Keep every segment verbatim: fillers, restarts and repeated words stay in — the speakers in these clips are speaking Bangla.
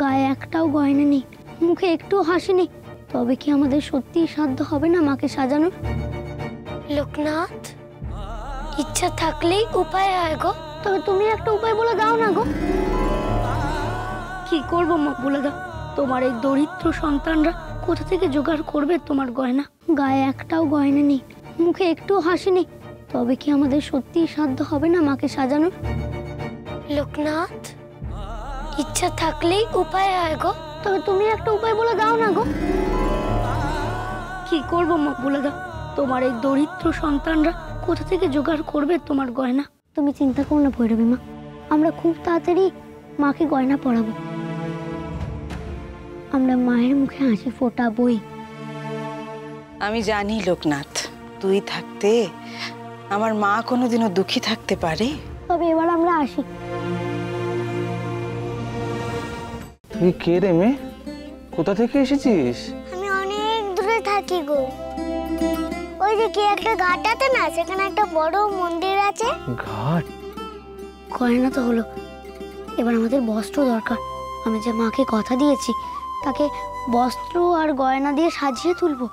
गाये एकटाओ गयना नेই मुखे एकटुও হাসি নেই তবে কি আমাদের সত্যিই সাধ্য হবে না মাকে সাজানোর? লোকনাথ ইচ্ছা থাকলেই উপায় হয় গো। তবে তুমি একটা উপায় বলে দাও না গো। কি করব মা বলে দাও। তোমার এই দরিদ্র সন্তানরা কোথা থেকে জোগাড় করবে তোমার গয়না? গায়ে একটাও গয়না নেই মুখে একটুও হাসি নেই তবে কি আমাদের সত্যিই সাধ্য হবে না মাকে সাজানোর? লোকনাথ ইচ্ছা থাকলেই উপায় হয় গো। তবে তুমি একটা উপায় বলে দাও না গো। কি করব মা বলে দাও। তোমার এই দরিদ্র সন্তানরা কোথা থেকে জোগাড় করবে তোমার গয়না? তুমি চিন্তা করো না ভৈরবী মা, আমরা খুব তাড়াতাড়ি মাকে গয়না পরাবো। আমরা মায়ের মুখে হাসি ফোটাবই। আমি জানি লোকনাথ, তুই থাকতে আমার মা কোনোদিনও দুঃখী থাকতে পারে? তবে এবার আমরা আসি। তুই কে রে মেয়ে? কোথা থেকে এসেছিস? আমি অনেক দূরে থাকি গো। ওই যে কি একটা ঘাট আছে না, সেখানে একটা বড় মন্দির আছে। ঘাট গয়না তো হলো, এবার আমাদের বস্ত্র দরকার। আমি যে মাকে কথা দিয়েছি তাকে বস্ত্র আর গয়না দিয়ে সাজিয়ে তুলবো।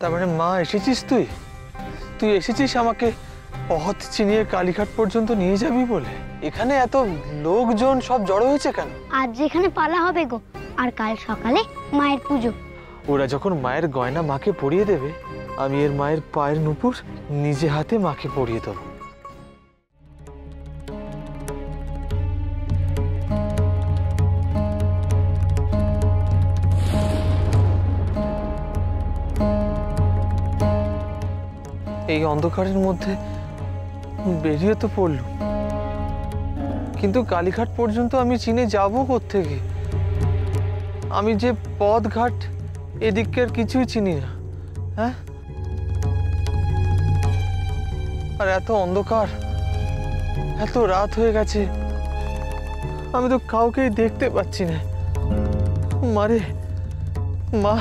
তারপরে মা এসেছিস তুই তুই এসেছিস আমাকে পথ চিনিয়ে কালীঘাট পর্যন্ত নিয়ে যাবি বলে? এখানে এত লোকজন সব জড়ো হয়েছে কেন? আজ যেখানে পালা হবে গো, আর কাল সকালে মায়ের পুজো। ওরা যখন মায়ের গয়না মাকে পরিয়ে দেবে আমি এর মায়ের পায়ের নুপুর নিজে হাতে মাকে পরিয়ে দেব। এই অন্ধকারের মধ্যে বেরিয়ে তো পড়ল, কিন্তু কালীঘাট পর্যন্ত আমি চিনে যাবো কোত্থেকে? আমি যে পথঘাট এদিককার কিছুই চিনি না। হ্যাঁ, আর এত অন্ধকার, এত রাত হয়ে গেছে, আমি তো কাউকেই দেখতে পাচ্ছি না। মারে মা,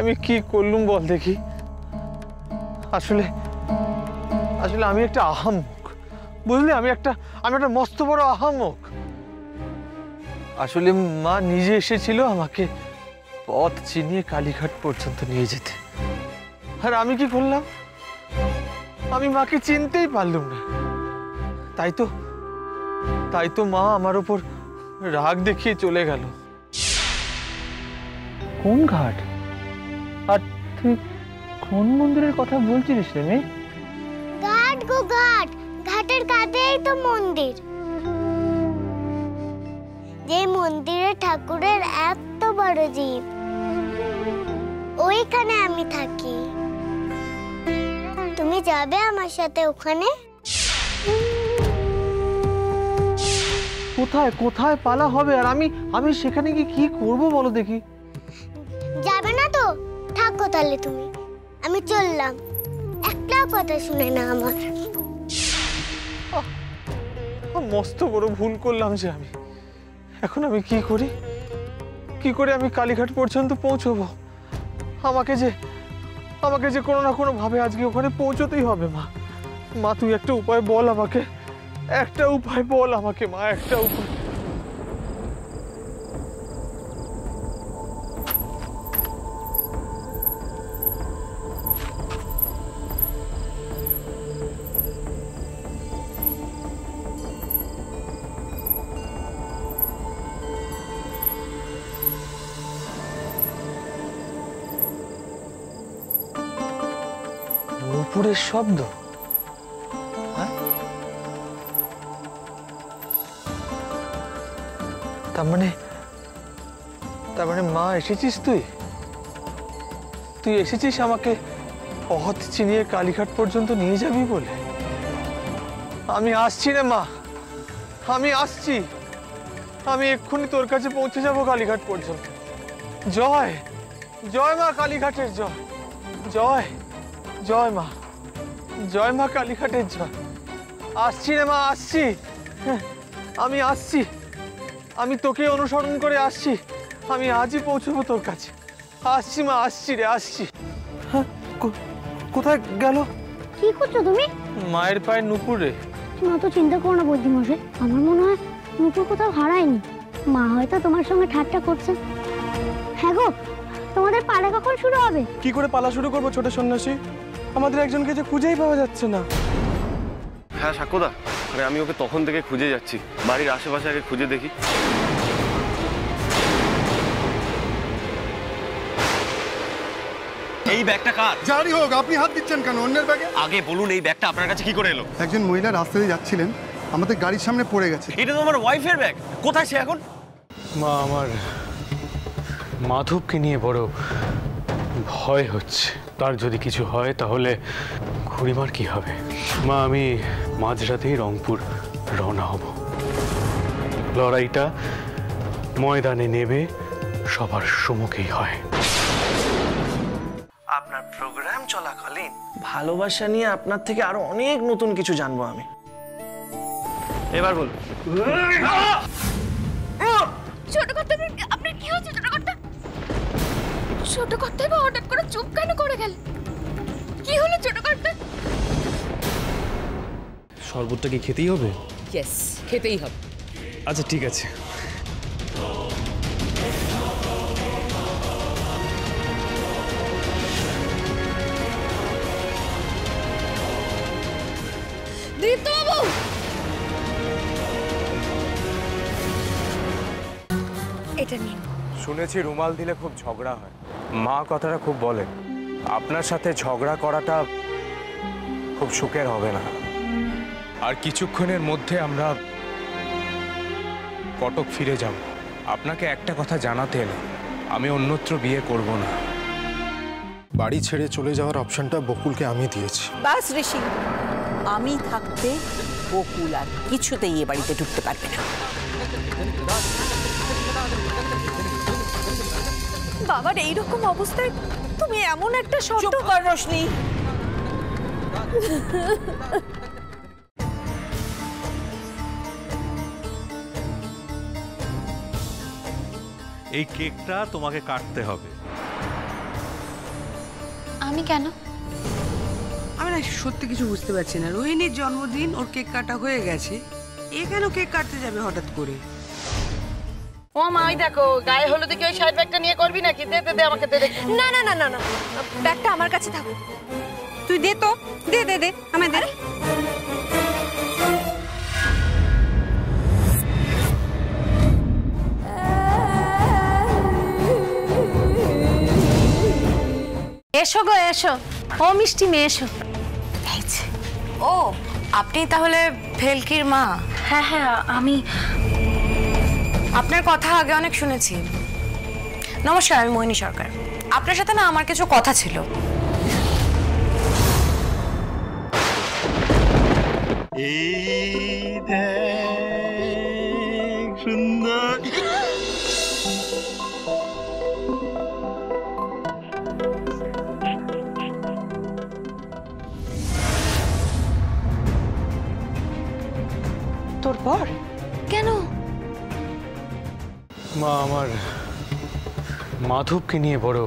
আমি কি করলুম বল দেখি? আসলে আসলে আমি একটা আহাম্মক, বুঝলি? আমি একটা আমি একটা মস্ত বড় আহাম্মক। আসলে মা নিজে এসেছিল আমাকে পথ চিনিয়ে কালীঘাট পর্যন্ত নিয়ে যেতে, আর আমি কি করলাম? আমি মাকে চিনতেই পারলুম না। তাই তো তাই তো মা আমার উপর রাগ দেখিয়ে চলে গেল। কোন ঘাট আর তুই কোন মন্দিরের কথা বলছিস রে মেয়ে? ঘাট গো ঘাট, ঘাটের কাছেই তো মন্দির, যে মন্দিরে ঠাকুরের এত বড় জীব। ওইখানে আমি থাকি, তুমি যাবে আমার সাথে ওখানে? কোথায় কোথায় পালা হবে আর আমি আমি সেখানে গিয়ে কি করব বলো দেখি? যাবে না তো? থাকো তাহলে তুমি, আমি চললাম। একটা কথা শুনে না আমার। মস্ত বড় ভুল করলাম যে আমি। এখন আমি কি করি? কি করে আমি কালীঘাট পর্যন্ত পৌঁছবো? আমাকে যে আমাকে যে কোনো না কোনো ভাবে আজকে ওখানে পৌঁছতেই হবে। মা মা তুই একটা উপায় বল আমাকে, একটা উপায় বল আমাকে মা, একটা উপায়। নুপুরের শব্দ? তার মানে তার মানে মা এসেছিস তুই তুই এসেছিস আমাকে পথ চিনিয়ে কালীঘাট পর্যন্ত নিয়ে যাবি বলে? আমি আসছি রে মা, আমি আসছি। আমি এক্ষুনি তোর কাছে পৌঁছে যাব কালীঘাট পর্যন্ত। জয় জয় মা কালীঘাটের জয়, জয় জয় মা, জয় মা কালীঘাটের জয়। আসছি রে মা, আসছি, আমি আসছি। আমি তোকে অনুসরণ করে আসছি, আমি আজই পৌঁছবো তোর কাছে। আসছি মা, আসছি রে, আসছি। কোথায় গেল? কি করছো তুমি? মায়ের পায়ে নুপুরে। তুমি অত চিন্তা করো না বৌদিমশাই, আমার মনে হয় নুপুর কোথাও হারায়নি। माँ तो तुम्हारे संगे ठाट्टा करछे है गो तुम्हारे पाला कखन शुरू होबे की करे पाला शुरू करब छोटा सन्यासी আমাদের একজনকে যে খুঁজেই পাওয়া যাচ্ছে না হ্যাঁ শাকুদা আরে আমি ওকে তখন থেকে খুঁজে যাচ্ছি বাড়ির আশেপাশে আগে খুঁজে দেখি এই ব্যাগটা কার জারি হোক আপনি হাত দিচ্ছেন কেন অন্যের ব্যাগে আগে বলুন এই ব্যাগটা আপনার কাছে কি করে এলো একজন মহিলা রাস্তা দিয়ে যাচ্ছিলেন আমাদের গাড়ির সামনে পড়ে গেছে এটা তো আমার ওয়াইফের ব্যাগ কোথায় সে এখন মা আমার মাধবকে নিয়ে বড় ভয় হচ্ছে তার যদি কিছু হয় তাহলে খুড়িমার কি হবে মা আমি মাঝরাতেই রংপুর রওনা হব লড়াইটা ময়দানে নেবে সবার সম্মুখেই হয় আপনার প্রোগ্রাম চলাকালীন ভালোবাসা নিয়ে আপনার থেকে আরো অনেক নতুন কিছু জানবো আমি এবার বল ছোট কথা আপনার কি হচ্ছে ছোট কথা ছোট কথা বা হঠাৎ করে চুপ কেন করে গেল কি হলো ছোট কথা শরবতটা কি খেতেই হবে यस খেতেই হবে আচ্ছা ঠিক আছে দীপ্ত বাবু এটা নিন শুনেছি রুমাল দিলে খুব ঝগড়া হয় মা কথাটা খুব বলে আপনার সাথে ঝগড়া করাটা খুব সুখের হবে না আর কিছুক্ষণের মধ্যে আমরা কটক ফিরে যাব আপনাকে একটা কথা জানাতে এলাম আমি অন্যত্র বিয়ে করব না বাড়ি ছেড়ে চলে যাওয়ার অপশনটা বকুলকে আমি দিয়েছি বাস ঋষি আমি থাকতে বকুল আর কিছুতেই এই বাড়িতে ঢুকতে পারবে না বাবা এই রকম অবস্থায় তুমি এমন একটা শব্দ কর রোশনি এই কেকটা তোমাকে কাটতে হবে আমি কেন আমি না সত্যি কিছু বুঝতে পারছি না রোহিণীর জন্মদিন ওর কেক কাটা হয়ে গেছে এ কেন কেক কাটতে যাবে হঠাৎ করে ओ माई देखो गाय हलुदे की ओई शार्ट बैगटा निये करबी नाकि दे दे दे आमाके दे दे ना ना ना ना ना बैगटा आमार काछे थाक तुई दे तो दे दे दे आमाय दे एसो गो एसो ओ मिष्टि मेये एसो एई जे ओ आपनि ताहले भेलकिर मा हाँ हाँ आमी আপনার কথা আগে অনেক শুনেছি নমস্কার আমি মোহিনী সরকার আপনার সাথে না আমার কিছু কথা ছিল এই দেখ সুন্দর তোর পর কেন মা আমার মাধবকে নিয়ে বড়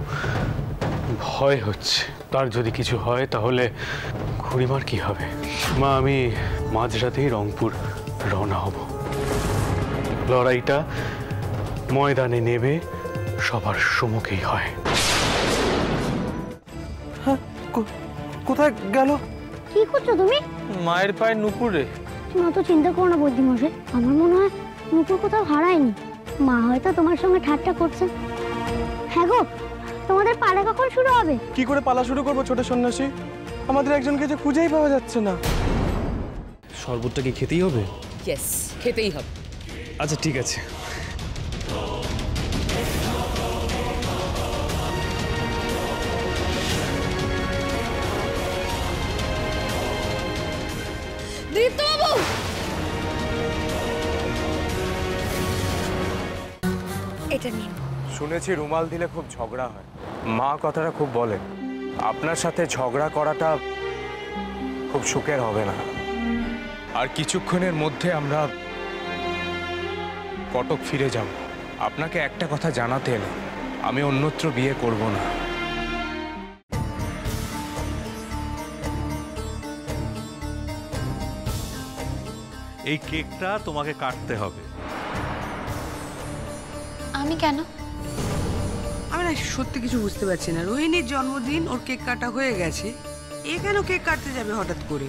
ভয় হচ্ছে তার যদি কিছু হয় তাহলে খুড়িমার কি হবে মা আমি মাঝরাতেই রংপুর রওনা হব লড়াইটা ময়দানে নেবে সবার সম্মুখেই হয় কোথায় গেল কি করছো তুমি মায়ের পায়ে নুপুরে তুমি তো চিন্তা করো না বৌদি মশাই আমার মনে হয় নুপুর কোথাও হারায়নি মা হয়তো তোমার সঙ্গে ঠাট্টা করছে হ্যাঁ গো তোমাদের পালা কখন শুরু হবে কি করে পালা শুরু করব ছোট সন্ন্যাসী আমাদের একজনকে যে খুঁজেই পাওয়া যাচ্ছে না শরবতটা কি খেতেই হবে यस খেতেই হবে আচ্ছা ঠিক আছে দীপ্ত বাবু শুনেছি রুমাল দিলে খুব ঝগড়া হয় মা কথাটা খুব বলে আপনার সাথে ঝগড়া করাটা খুব সুখের হবে না আর কিছুক্ষণের মধ্যে আমরা কটক ফিরে যাব আপনাকে একটা কথা জানাতে এলাম আমি অন্যত্র বিয়ে করব না এই কেকটা তোমাকে কাটতে হবে আমি কেন আমি না সত্যি কিছু বুঝতে পারছি না। রোহিণীর জন্মদিন, ওর কেক কাটা হয়ে গেছে, এ কেন কেক কাটতে যাবে হঠাৎ করে?